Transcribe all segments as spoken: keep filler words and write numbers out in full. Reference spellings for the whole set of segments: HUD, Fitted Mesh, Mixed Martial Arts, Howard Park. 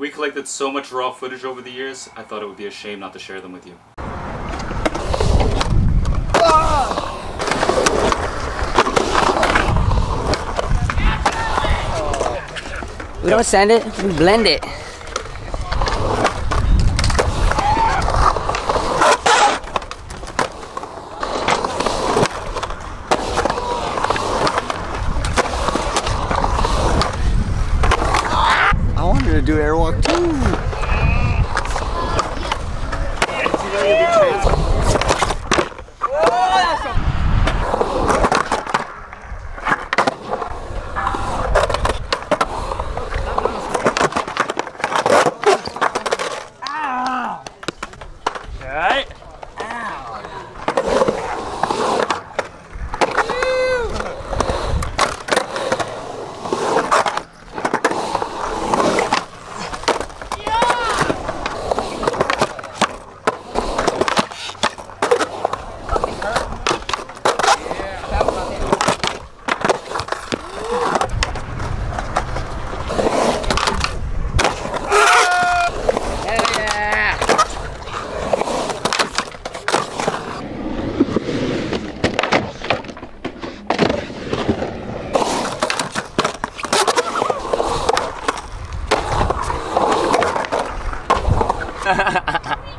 We collected so much raw footage over the years, I thought it would be a shame not to share them with you. We don't sand it, we blend it. I wanted to do airwalk too. Alright.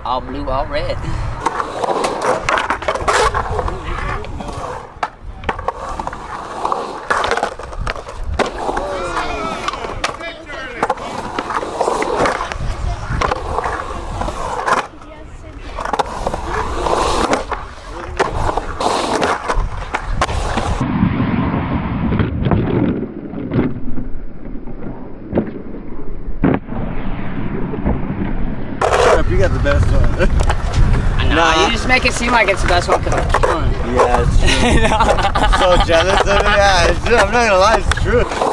All blue, all red. You got the best one. Nah, nah, you just make it seem like it's the best one because it's true. Yeah, it's true. No. I'm so jealous of it. Yeah, it's true. I'm not gonna lie, it's true.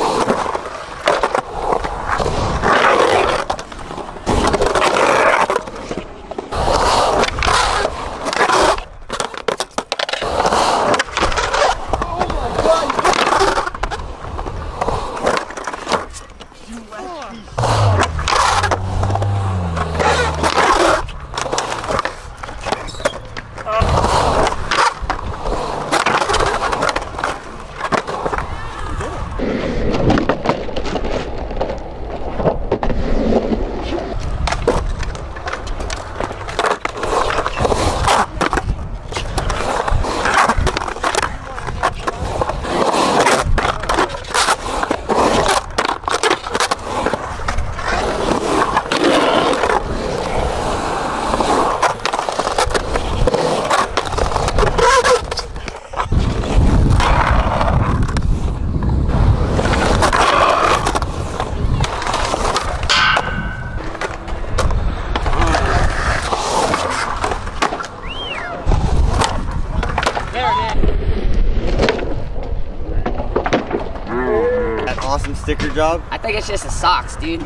Awesome sticker job. I think it's just the socks, dude.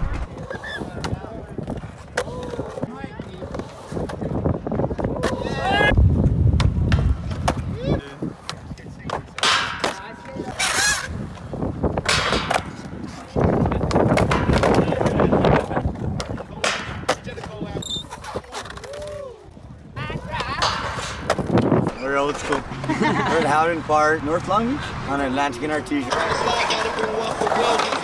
We're old school. We're at Howard Park, North Long Beach, on Atlantic in our t-shirt. Oh.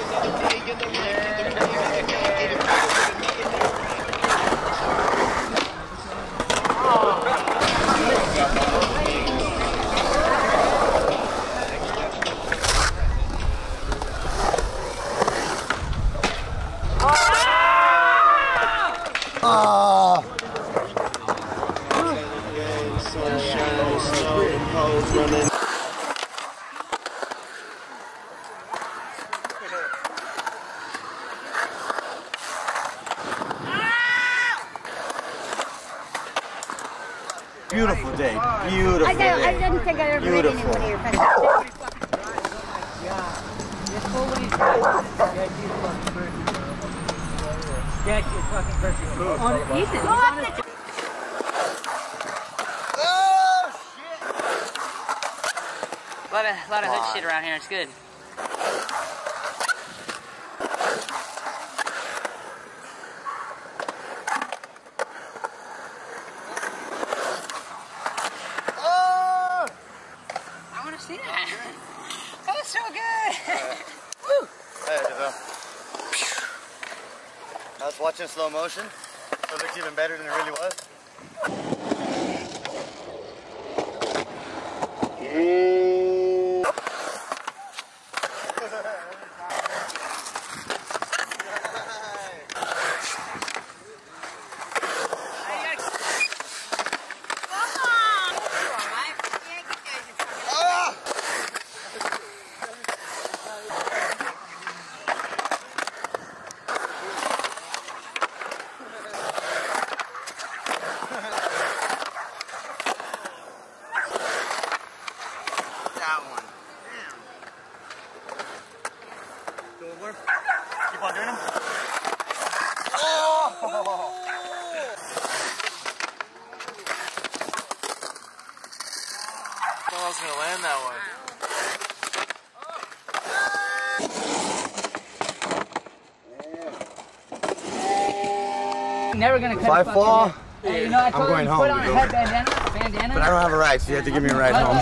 Sunshine, snow, and cold running. Beautiful day. Beautiful I day. I didn't think I ever Beautiful. Made anyone here. Get your fucking birthday. Go up the A lot of, a lot of hood shit around here, it's good. I was watching slow motion, so it looks even better than it really was. Keep on doing them. Oh! Oh. I thought I was gonna land that one. Never gonna cut. If I fall, hey, you know, I told I'm going you home. Put on a head bandana, bandana. But I don't have a ride, so you have to give me a ride home.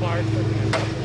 Park.